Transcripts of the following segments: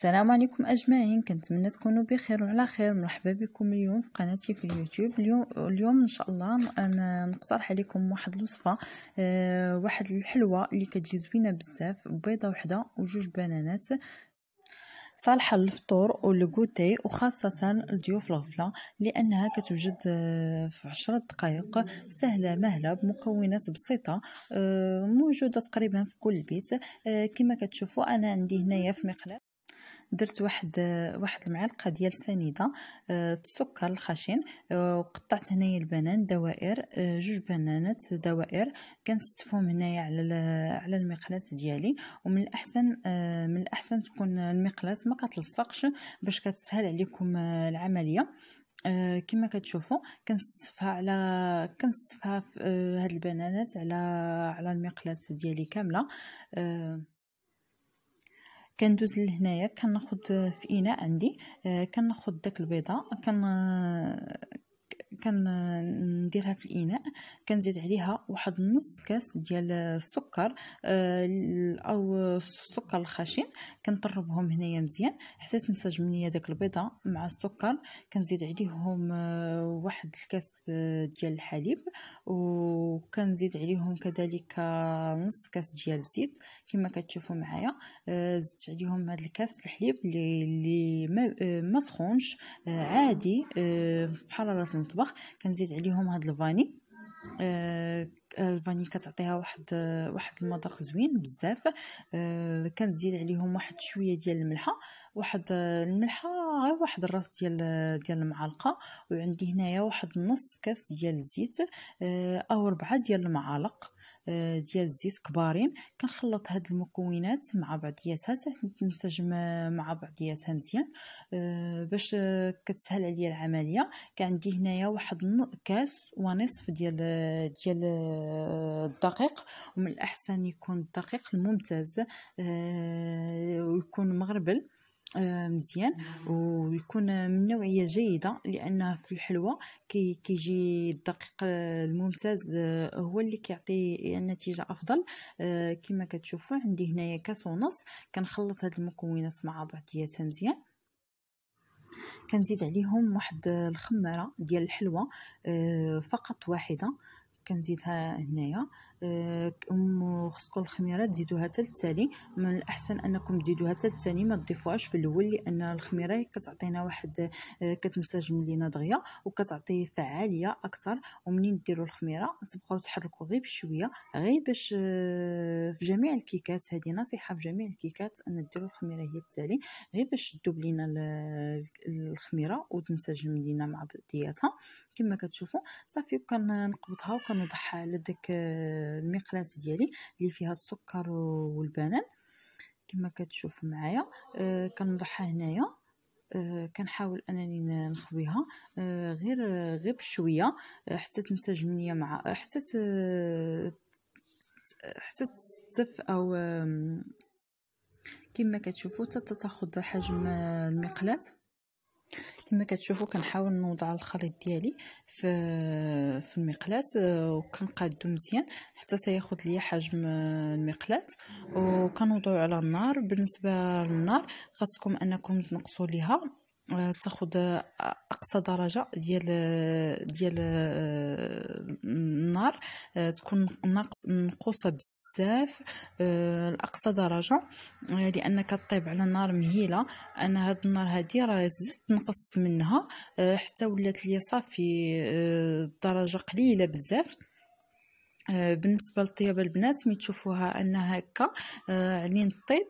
السلام عليكم أجمعين، كنتمنى تكونوا بخير وعلى خير. مرحبا بكم اليوم في قناتي في اليوتيوب. اليوم إن شاء الله أنا نقترح عليكم واحد الوصفة، واحد الحلوة اللي كتجي زوينة بزاف، بيضة وحدة وجوج بنانات، صالحة للفطور والكوتي وخاصة لضيوف الغفلة، لأنها كتوجد في 10 دقائق، سهلة مهلة، بمكونات بسيطة، موجودة تقريبا في كل بيت. كما كتشوفوا أنا عندي هنايا في مقلاة درت واحد المعلقه ديال سنيده السكر الخشن، وقطعت هنايا البنان دوائر، جوج بنانات دوائر كنستفهم هنايا على المقلاة ديالي. ومن الاحسن تكون المقلاة ما كتلصقش باش كتسهل عليكم العمليه. كما كتشوفوا كنستفها في هاد البنانات على المقلاة ديالي كامله. كندوز لهنايا كناخد في اناء عندي، كناخد داك البيضه كنديرها في الاناء، كنزيد عليها واحد نص كاس ديال السكر او السكر الخشن، كنطربهم هنايا مزيان حتى تنسجم ليا داك البيضه مع السكر. كنزيد عليهم واحد الكاس ديال الحليب، وكنزيد عليهم كذلك نص كاس ديال الزيت. كما كتشوفوا معايا زدت عليهم هذا الكاس الحليب اللي ما سخونش، عادي في حراره المطبخ. كنزيد عليهم هاد الفاني، الفاني كتعطيها واحد المذاق زوين بزاف. كنزيد عليهم واحد شويه ديال الملحه، واحد الملحه غير واحد الراس ديال المعلقه، وعندي هنايا واحد نص كاس ديال الزيت او 4 ديال المعالق ديال الزيت كبارين. كنخلط هاد المكونات مع بعضياتها حتى تنسجم مع بعضياتها مزيان باش كتسهل عليا العمليه. كعندي هنايا واحد كاس ونصف ديال الدقيق، ومن الاحسن يكون الدقيق الممتاز ويكون مغربل مزيان، ويكون من نوعيه جيده، لانه في الحلوه كيجي الدقيق الممتاز هو اللي كيعطي النتيجه افضل. كما كتشوفوا عندي هنايا كاس ونص، كنخلط هاد المكونات مع بعضياتها مزيان. كنزيد عليهم واحد الخماره ديال الحلوه فقط واحده، كنزيدها هنايا. خصكم الخميره تزيدوها حتى التالي، من الاحسن انكم تزيدوها حتى التاني، ما تضيفوهاش في الاول، لان الخميره كتعطينا واحد كتنسجم لينا دغيا وكتعطي فعاليه اكثر. ومنين ديروا الخميره تبقاو تحركوا غير بشويه، غير باش في جميع الكيكات، هذه نصيحه في جميع الكيكات ان ديروا الخميره هي التالي، غير باش تذوب لينا الخميره وتنسجم لينا مع بعضياتها. كما كتشوفوا صافي كنقبضها وكنوضعها على داك المقلاة ديالي اللي فيها السكر والبنان. كما كتشوفوا معايا كنوضعها هنايا، كنحاول انني نخويها غير بشويه حتى تنسجم ليا مع حتى تستف او كما كتشوفوا حتى تاخذ حجم المقلاة. كما كتشوفوا كنحاول نوضع الخليط ديالي في المقلاة وكنقادو مزيان حتى تاخذ ليا حجم المقلاة، وكنوضعو على النار. بالنسبه للنار خاصكم انكم تنقصوا ليها تاخذ اقصى درجه ديال النار، تكون منقوصه بزاف لاقصى درجه، لان كطيب على نار مهيله. انا هاد النار هادي راه زدت نقصت منها حتى ولات لي صافي درجه قليله بزاف. بالنسبه للطياب البنات، ملي تشوفوها انها هكا علين الطيب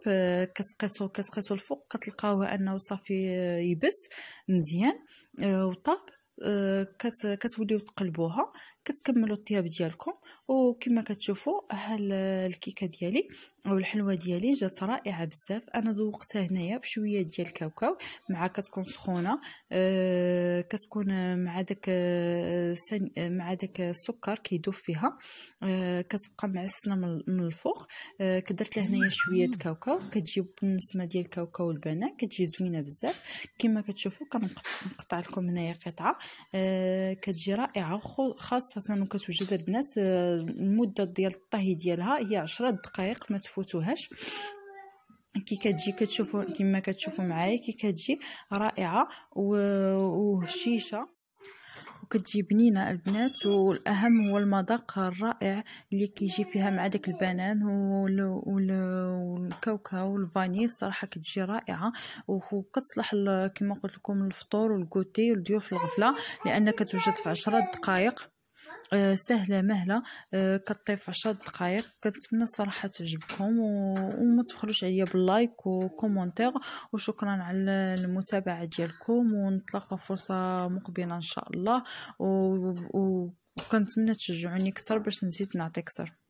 كتقيسوا الفوق، كتلقاوها انه صافي يبس مزيان وطاب، كتوليو تقلبوها، كتكملوا الطياب ديالكم. وكما كتشوفوا الكيكه ديالي او الحلوه ديالي جات رائعه بزاف. انا ذوقتها هنايا بشويه ديال الكاوكاو مع كتكون سخونه، كتكون مع داك السكر كيدوب فيها، كتبقى معسله من الفوق. كدرت لها هنايا شويه كاوكاو، كتجي بالنسمه ديال الكاوكاو والبنان كتجي زوينه بزاف. كما كتشوفوا كنقطع لكم هنايا قطعه، كتجي رائعه، خاصه وكتوجد البنات المده ديال الطهي ديالها هي 10 دقائق، ما تفوتوهاش. كي كتجي كتشوفوا كما كتشوفوا معايا كي كتجي رائعه وهشيشه وكتجي بنينه البنات. والاهم هو المذاق الرائع اللي كيجي فيها مع داك البنان والكاوكاو والفاني، الصراحه كتجي رائعه وكتصلح كما قلت لكم الفطور والكوتي والضيوف الغفله، لان كتوجد في 10 دقائق سهله مهله، كطيب في 10 دقائق. كنتمنى صراحه تعجبكم وما تبخلوش عليا باللايك وكومونتير، وشكرا على المتابعه ديالكم، ونتلاقاو فرصه مقبله ان شاء الله، وكنتمنى تشجعوني اكثر باش نزيد نعطي اكثر.